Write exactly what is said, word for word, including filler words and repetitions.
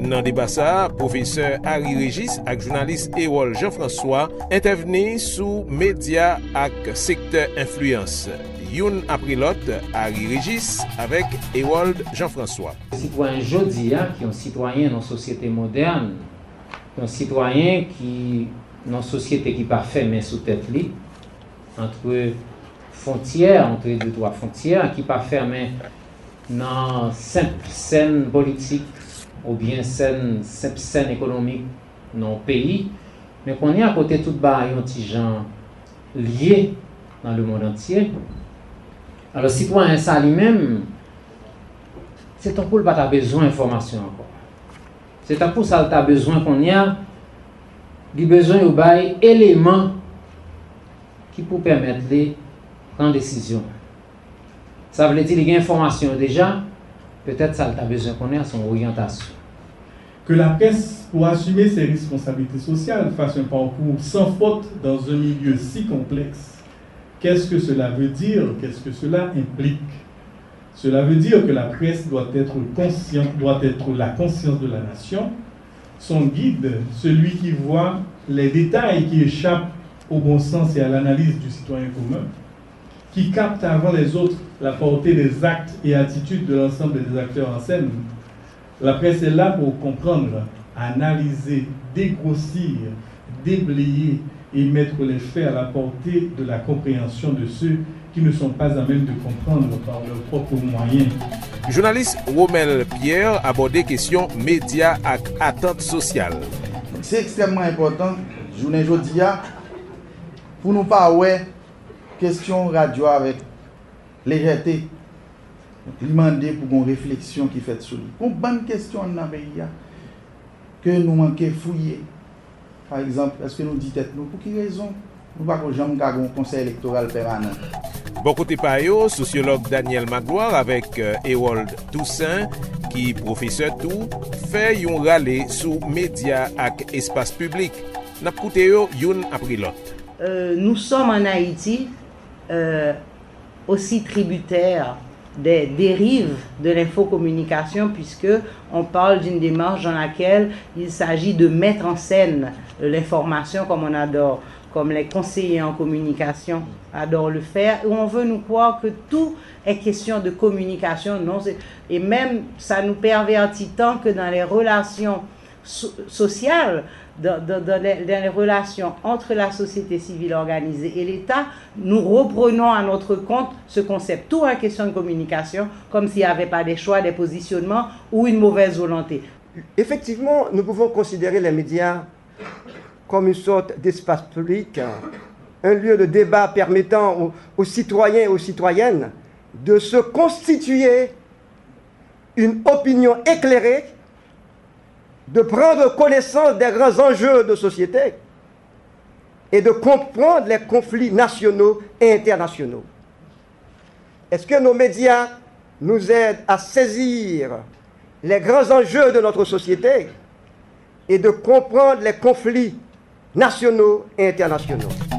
Dans le débat, ça, professeur Harry Régis et journaliste Ewald Jean-François intervenaient sous médias et secteur influence. Youn après l'autre, Harry Régis avec Ewald Jean-François. Citoyen jodi, qui est un citoyen dans la société moderne, un citoyen qui dans une société qui parfait mais sous tête li, entre frontières, entre les deux trois frontières, qui parfait mais dans simple scène politique, ou bien scène, scène économique dans le pays, mais qu'on est à côté de tout bas, un petit gens liés dans le monde entier. Alors, citoyen, ça lui-même, c'est un coup le pas besoin d'informations encore. C'est un coup ça a besoin qu'on a, du besoin de bail éléments qui pour permettre de prendre décision. Ça veut dire qu'il y a information déjà. Peut-être ça a besoin qu'on ait à son orientation. Que la presse, pour assumer ses responsabilités sociales, fasse un parcours sans faute dans un milieu si complexe. Qu'est-ce que cela veut dire? Qu'est-ce que cela implique? Cela veut dire que la presse doit être consciente, doit être la conscience de la nation, son guide, celui qui voit les détails qui échappent au bon sens et à l'analyse du citoyen commun, qui capte avant les autres la portée des actes et attitudes de l'ensemble des acteurs en scène. La presse est là pour comprendre, analyser, dégrossir, déblayer et mettre les faits à la portée de la compréhension de ceux qui ne sont pas à même de comprendre par leurs propres moyens. Journaliste Romel Pierre abordait question médias et attentes sociales. C'est extrêmement important, je vous dis, pour nous parler question radio avec légèreté, demander pour une réflexion qui fait sur lui. Une bonne question dans le pays que nous manquons fouiller. Par exemple, est-ce que nous dites nous pour quelle raison nous ne pouvons pas avoir un conseil électoral permanent? Bon côté payo, sociologue Daniel Magloire avec Ewald Toussaint, qui professeur tout, fait un râler sur médias et espace public. Nous écoutons l'un après l'autre. Euh, nous sommes en Haïti. Euh, aussi tributaire des dérives de l'infocommunication, puisque on parle d'une démarche dans laquelle il s'agit de mettre en scène l'information comme on adore, comme les conseillers en communication adorent le faire, où on veut nous croire que tout est question de communication. Non, et même ça nous pervertit tant que dans les relations so sociales, Dans, dans, dans, les, dans les relations entre la société civile organisée et l'État, nous reprenons à notre compte ce concept. Tout en question de communication, comme s'il n'y avait pas des choix, des positionnements ou une mauvaise volonté. Effectivement, nous pouvons considérer les médias comme une sorte d'espace public, un lieu de débat permettant aux, aux citoyens et aux citoyennes de se constituer une opinion éclairée, de prendre connaissance des grands enjeux de société et de comprendre les conflits nationaux et internationaux. Est-ce que nos médias nous aident à saisir les grands enjeux de notre société et de comprendre les conflits nationaux et internationaux?